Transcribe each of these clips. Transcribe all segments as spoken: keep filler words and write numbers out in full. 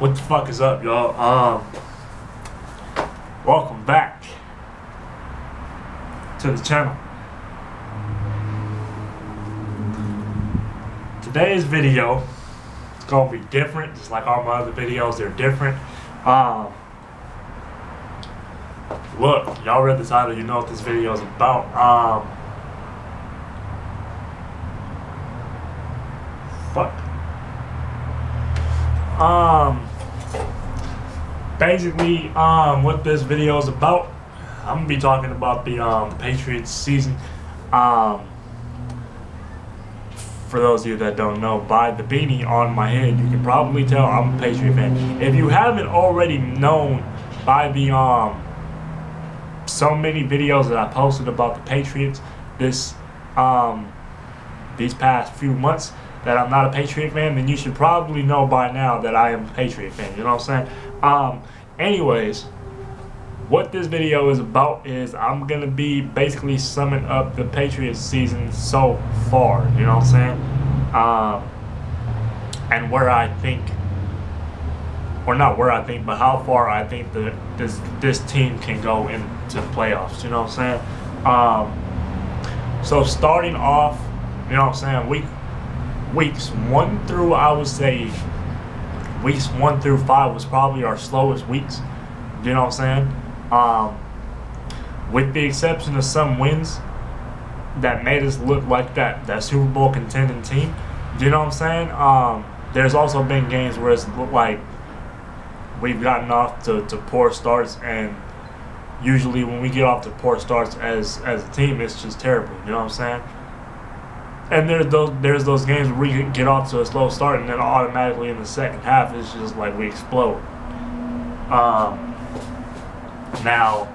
What the fuck is up, y'all? Um, welcome back to the channel. Today's video is gonna be different, just like all my other videos. They're different. Um, look, y'all read the title. You know what this video is about. Um, fuck. Um, basically, um, what this video is about, I'm gonna be talking about the, um, the Patriots season. Um, for those of you that don't know, by the beanie on my head, you can probably tell I'm a Patriot fan. If you haven't already known by the, um, so many videos that I posted about the Patriots this, um, these past few months, that I'm not a Patriot fan, then you should probably know by now that I am a Patriot fan. You know what I'm saying? Um, anyways, what this video is about is I'm gonna be basically summing up the Patriots season so far. You know what I'm saying? Um, and where I think, or not where I think, but how far I think that this this team can go into the playoffs. You know what I'm saying? Um, so starting off, you know what I'm saying? We. Weeks one through, I would say, weeks one through five was probably our slowest weeks. You know what I'm saying? Um, with the exception of some wins that made us look like that that Super Bowl contending team. You know what I'm saying? Um, there's also been games where it's looked like we've gotten off to, to poor starts, and usually when we get off to poor starts as as a team, it's just terrible. You know what I'm saying? And there's those there's those games where we get off to a slow start, and then automatically in the second half it's just like we explode. Um, now,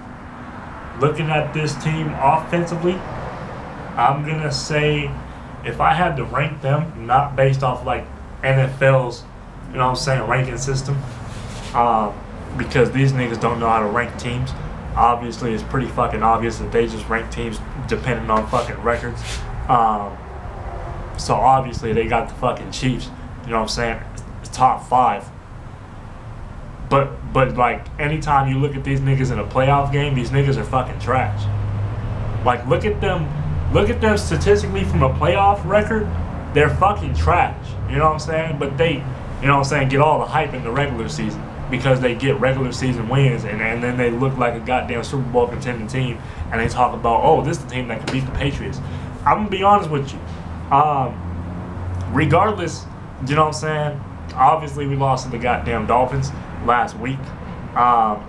looking at this team offensively, I'm gonna say if I had to rank them, not based off like N F L's, you know what I'm saying, ranking system, um, because these niggas don't know how to rank teams. Obviously, it's pretty fucking obvious that they just rank teams depending on fucking records. Um, So obviously they got the fucking Chiefs, you know what I'm saying, top five. But but like anytime you look at these niggas in a playoff game, these niggas are fucking trash. Like look at them, look at them statistically from a playoff record, they're fucking trash. You know what I'm saying? But they, you know what I'm saying, get all the hype in the regular season because they get regular season wins, and, and then they look like a goddamn Super Bowl contending team, and they talk about, oh, this is the team that can beat the Patriots. I'm gonna be honest with you. Um, regardless, you know what I'm saying? Obviously, we lost to the goddamn Dolphins last week. Um,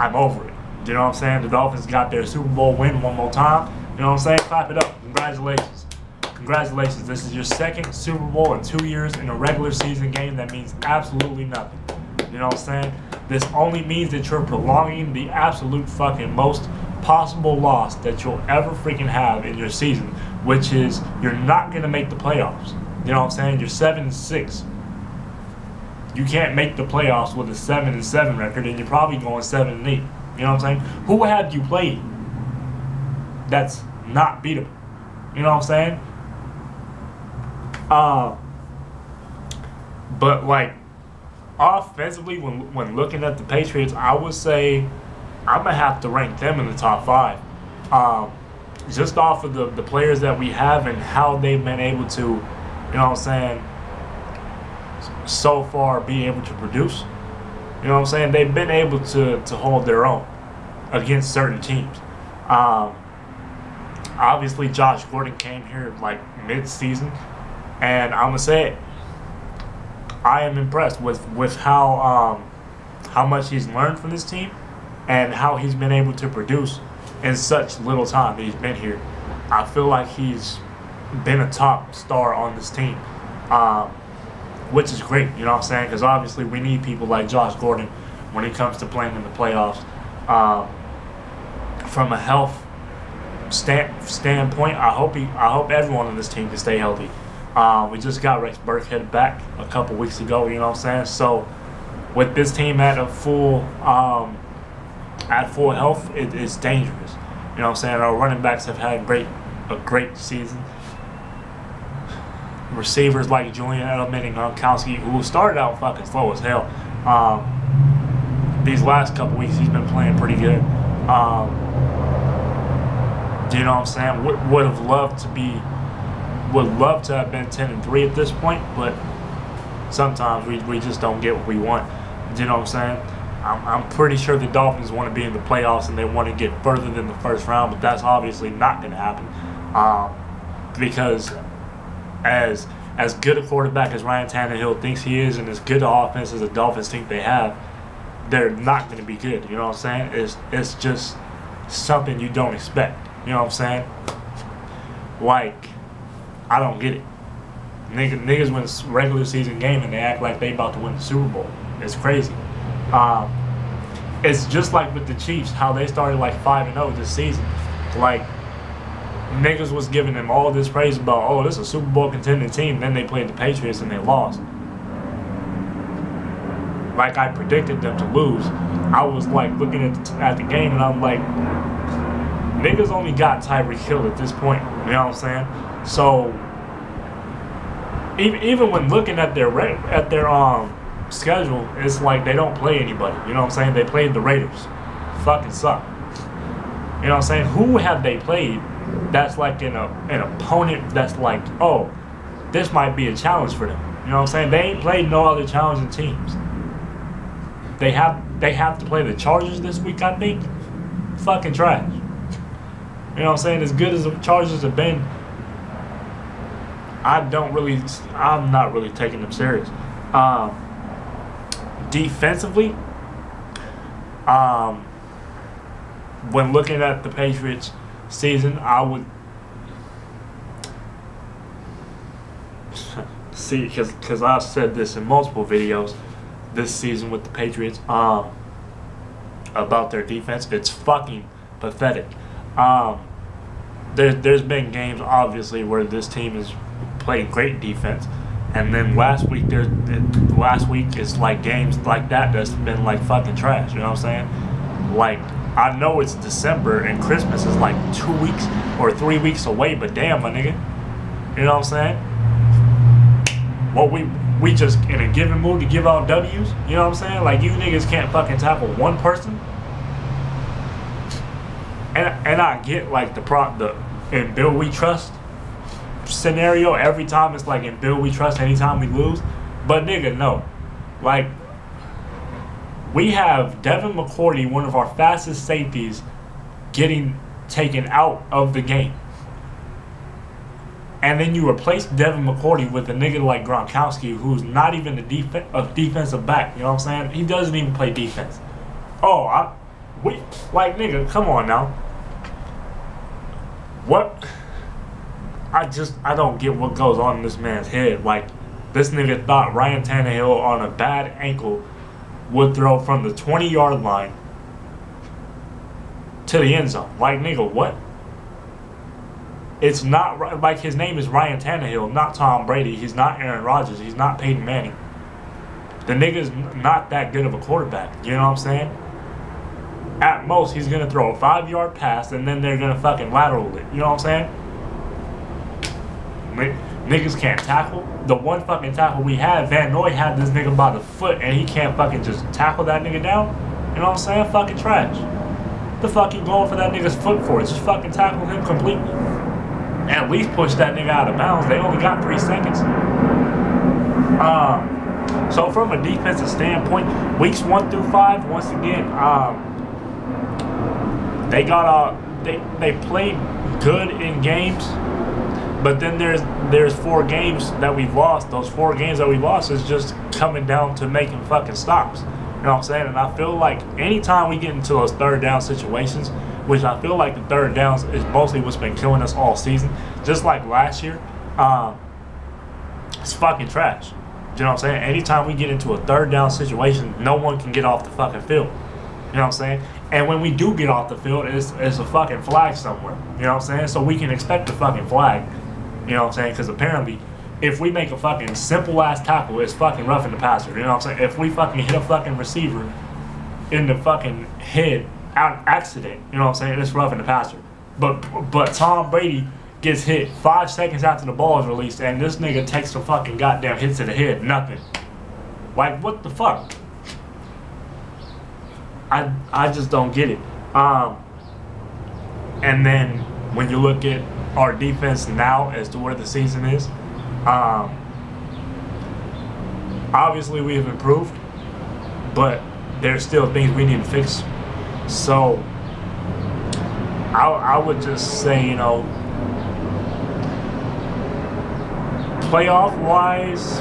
I'm over it. You know what I'm saying? The Dolphins got their Super Bowl win one more time. You know what I'm saying? Clap it up. Congratulations. Congratulations. This is your second Super Bowl in two years in a regular season game. That means absolutely nothing. You know what I'm saying? This only means that you're prolonging the absolute fucking most possible loss that you'll ever freaking have in your season, which is you're not going to make the playoffs. You know what I'm saying? You're seven and six. You can't make the playoffs with a seven and seven record, and you're probably going seven and eight. You know what I'm saying? Who have you played that's not beatable? You know what I'm saying? Uh, but, like, offensively, when, when looking at the Patriots, I would say I'm going to have to rank them in the top five. Um, just off of the, the players that we have and how they've been able to, you know what I'm saying, so far be able to produce. You know what I'm saying? They've been able to, to hold their own against certain teams. Um, obviously, Josh Gordon came here like mid-season, and I'm going to say it. I am impressed with, with how, um, how much he's learned from this team, and how he's been able to produce in such little time that he's been here. I feel like he's been a top star on this team, um, which is great, you know what I'm saying? Because obviously we need people like Josh Gordon when it comes to playing in the playoffs. Um, from a health stand, standpoint, I hope he, I hope everyone on this team can stay healthy. Uh, we just got Rex Burkhead back a couple weeks ago, you know what I'm saying? So with this team at a full... Um, At full health, it, it's dangerous. You know what I'm saying? Our running backs have had great, a great season. receivers like Julian Edelman and Gronkowski, who started out fucking slow as hell. Um, these last couple weeks, he's been playing pretty good. Um, you know what I'm saying? Would, would have loved to be, would love to have been ten and three at this point, but sometimes we we just don't get what we want. You know what I'm saying? I'm, I'm pretty sure the Dolphins want to be in the playoffs and they want to get further than the first round, but that's obviously not going to happen. Um, because as as good a quarterback as Ryan Tannehill thinks he is, and as good an offense as the Dolphins think they have, they're not going to be good. You know what I'm saying? It's, it's just something you don't expect. You know what I'm saying? Like, I don't get it. Niggas, niggas win a regular season game and they act like they about to win the Super Bowl. It's crazy. Um, it's just like with the Chiefs, how they started like five and oh this season. Like, niggas was giving them all this praise about, oh, this is a Super Bowl contending team. Then they played the Patriots and they lost. Like, I predicted them to lose. I was like looking at the, at the game and I'm like, niggas only got Tyreek Hill at this point. You know what I'm saying? So, even even when looking at their at their um. schedule, it's like they don't play anybody. You know what I'm saying? They played the Raiders. Fucking suck. You know what I'm saying? Who have they played that's like an, an opponent that's like, oh, this might be a challenge for them? You know what I'm saying? They ain't played no other challenging teams. They have they have to play the Chargers this week, I think. Fucking trash. You know what I'm saying? As good as the Chargers have been, I don't really, I'm not really taking them serious. Um, Defensively, um, when looking at the Patriots season, I would see, because because I've said this in multiple videos this season with the Patriots um, about their defense. It's fucking pathetic. Um, there, there's been games, obviously, where this team has played great defense. And then last week, there, last week it's like games like that that's been like fucking trash. You know what I'm saying? Like, I know it's December and Christmas is like two weeks or three weeks away, but damn, my nigga, you know what I'm saying? Well, we we just in a given mood to give out W's. You know what I'm saying? Like, you niggas can't fucking tackle one person. And and I get like the prop the and Bill we trust scenario every time. It's like, in Bill we trust anytime we lose, but nigga, no. Like, we have Devin McCourty, one of our fastest safeties, getting taken out of the game, and then you replace Devin McCourty with a nigga like Gronkowski, who's not even a, def a defensive back. You know what I'm saying? He doesn't even play defense. Oh, I, we like, nigga, come on now. What? I just, I don't get what goes on in this man's head. Like, this nigga thought Ryan Tannehill on a bad ankle would throw from the twenty-yard line to the end zone. Like, nigga, what? It's not, like, his name is Ryan Tannehill, not Tom Brady. He's not Aaron Rodgers. He's not Peyton Manning. The nigga's not that good of a quarterback. You know what I'm saying? At most, he's going to throw a five-yard pass, and then they're going to fucking lateral it. You know what I'm saying? Niggas can't tackle. The one fucking tackle we had, Van Noy had this nigga by the foot, and he can't fucking just tackle that nigga down. You know what I'm saying? Fucking trash. The fuck you going for that nigga's foot for? Just fucking tackle him completely. At least push that nigga out of bounds. They only got three seconds. Um. So from a defensive standpoint, weeks one through five, once again, um, they got uh, they they played good in games. But then there's there's four games that we've lost. Those four games that we lost is just coming down to making fucking stops. You know what I'm saying? And I feel like anytime we get into those third down situations, which I feel like the third downs is mostly what's been killing us all season, just like last year, um, it's fucking trash. You know what I'm saying? Anytime we get into a third down situation, no one can get off the fucking field. You know what I'm saying? And when we do get off the field, it's, it's a fucking flag somewhere. You know what I'm saying? So we can expect a fucking flag. You know what I'm saying? Because apparently, if we make a fucking simple-ass tackle, it's fucking roughing the passer. You know what I'm saying? If we fucking hit a fucking receiver in the fucking head, out accident, you know what I'm saying? It's roughing the passer. But but Tom Brady gets hit five seconds after the ball is released, and this nigga takes the fucking goddamn hit to the head. Nothing. Like, what the fuck? I I just don't get it. Um, and then when you look at our defense now as to where the season is, um, obviously we have improved, but there's still things we need to fix. So I, I would just say, you know, playoff-wise,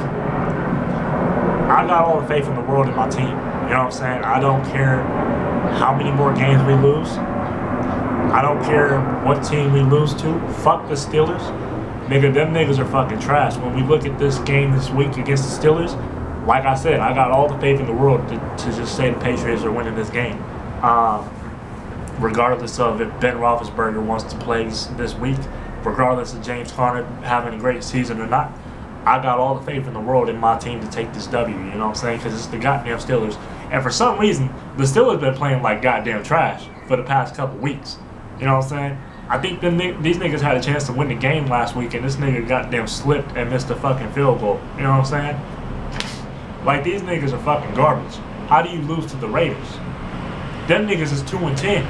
I got all the faith in the world in my team. You know what I'm saying? I don't care how many more games we lose. I don't care what team we lose to. Fuck the Steelers. Nigga, them niggas are fucking trash. When we look at this game this week against the Steelers, like I said, I got all the faith in the world to, to just say the Patriots are winning this game. Um, regardless of if Ben Roethlisberger wants to play this week, regardless of James Conner having a great season or not, I got all the faith in the world in my team to take this W, you know what I'm saying? Because it's the goddamn Steelers. And for some reason, the Steelers been playing like goddamn trash for the past couple weeks. You know what I'm saying? I think them, these niggas had a chance to win the game last week, and this nigga goddamn slipped and missed a fucking field goal. You know what I'm saying? Like, these niggas are fucking garbage. How do you lose to the Raiders? Them niggas is two and ten.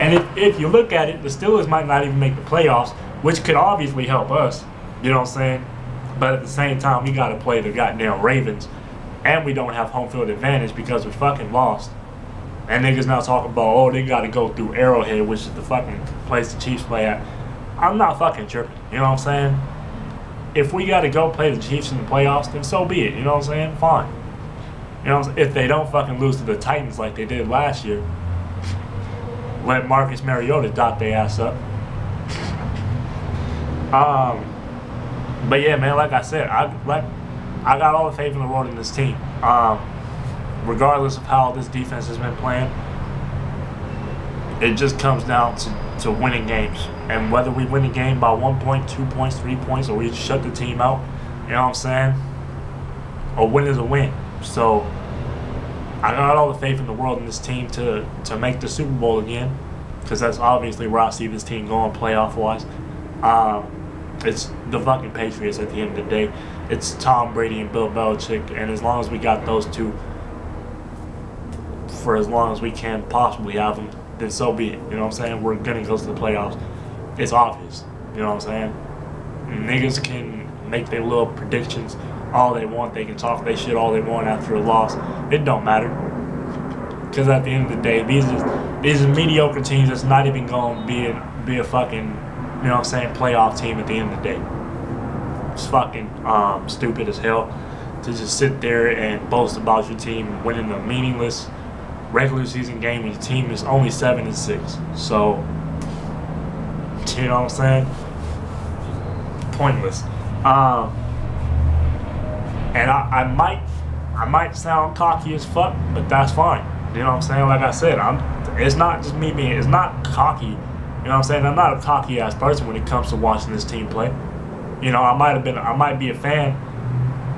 And if, if you look at it, the Steelers might not even make the playoffs, which could obviously help us. You know what I'm saying? But at the same time, we got to play the goddamn Ravens. And we don't have home field advantage because we fucking lost. And niggas now talking about, oh, they got to go through Arrowhead, which is the fucking place the Chiefs play at. I'm not fucking tripping. You know what I'm saying? If we got to go play the Chiefs in the playoffs, then so be it. You know what I'm saying? Fine. You know what I'm saying? If they don't fucking lose to the Titans like they did last year, let Marcus Mariota dot their ass up. um... But yeah, man, like I said, I like I got all the faith in the world in this team. Um, regardless of how this defense has been playing, it just comes down to, to winning games. And whether we win the game by one point, two points, three points, or we shut the team out, you know what I'm saying? A win is a win. So I got all the faith in the world in this team to, to make the Super Bowl again, because that's obviously where I see this team going playoff-wise. Um, It's the fucking Patriots at the end of the day. It's Tom Brady and Bill Belichick, and as long as we got those two for as long as we can possibly have them, then so be it. You know what I'm saying? We're going to go to the playoffs. It's obvious. You know what I'm saying? Niggas can make their little predictions all they want. They can talk their shit all they want after a loss. It don't matter. Because at the end of the day, these are, these are mediocre teams that's not even going to be a, be a fucking... You know what I'm saying? Playoff team at the end of the day. It's fucking um, stupid as hell to just sit there and boast about your team winning a meaningless regular season game when your team is only seven and six. So, you know what I'm saying? Pointless. Um, and I, I might, I might sound cocky as fuck, but that's fine. You know what I'm saying? Like I said, I'm. It's not just me being. It's not cocky. You know what I'm saying? I'm not a cocky-ass person when it comes to watching this team play. You know, I might have been, I might be a fan,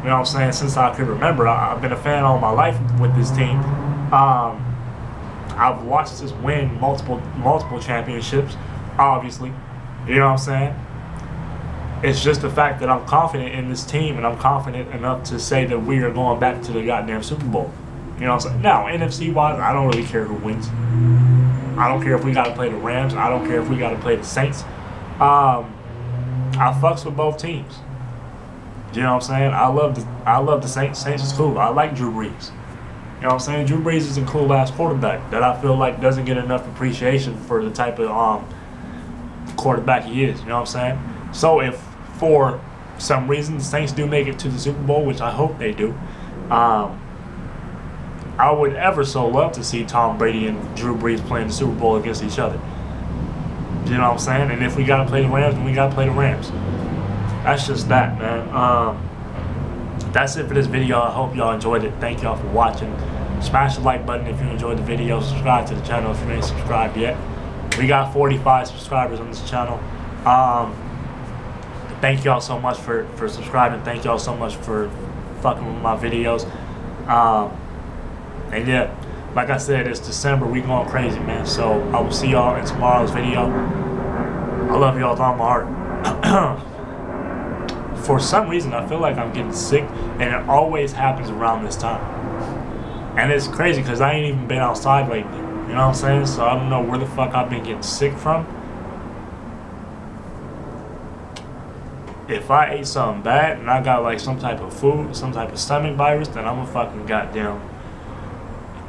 you know what I'm saying, since I could remember. I, I've been a fan all my life with this team. Um, I've watched this win multiple, multiple championships, obviously. You know what I'm saying? It's just the fact that I'm confident in this team, and I'm confident enough to say that we are going back to the goddamn Super Bowl. You know what I'm saying? Now, N F C-wise, I don't really care who wins. I don't care if we got to play the Rams. I don't care if we got to play the Saints. Um, I fucks with both teams. You know what I'm saying? I love the I love the Saints. Saints is cool. I like Drew Brees. You know what I'm saying? Drew Brees is a cool ass quarterback that I feel like doesn't get enough appreciation for the type of um quarterback he is. You know what I'm saying? So if for some reason the Saints do make it to the Super Bowl, which I hope they do, um, I would ever so love to see Tom Brady and Drew Brees playing the Super Bowl against each other. You know what I'm saying? And if we got to play the Rams, then we got to play the Rams. That's just that, man. Um, that's it for this video. I hope y'all enjoyed it. Thank y'all for watching. Smash the like button if you enjoyed the video. Subscribe to the channel if you ain't subscribed yet. We got forty-five subscribers on this channel. Um, thank y'all so much for, for subscribing. Thank y'all so much for fucking with my videos. Um... And yeah, like I said, it's December. We going crazy, man. So I will see y'all in tomorrow's video. I love y'all with all my heart. For some reason, I feel like I'm getting sick, and it always happens around this time. And it's crazy because I ain't even been outside lately. You know what I'm saying? So I don't know where the fuck I've been getting sick from. If I ate something bad and I got like some type of food, some type of stomach virus, then I'm a fucking goddamn,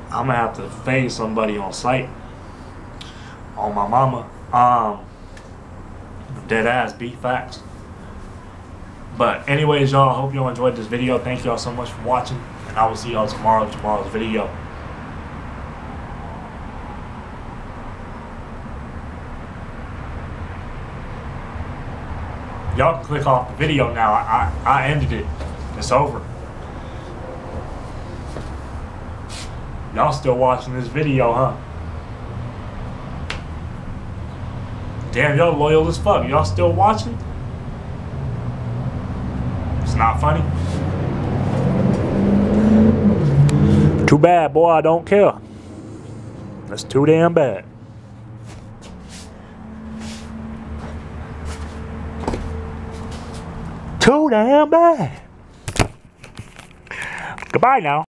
I'm gonna have to fade somebody on sight. On my mama. Um, dead ass beat facts. But anyways, y'all, hope y'all enjoyed this video. Thank y'all so much for watching, and I will see y'all tomorrow, tomorrow's video. Y'all can click off the video now. I, I, I ended it. It's over. Y'all still watching this video, huh? Damn, y'all loyal as fuck. Y'all still watching? It's not funny. Too bad, boy. I don't care. That's too damn bad. Too damn bad. Goodbye now.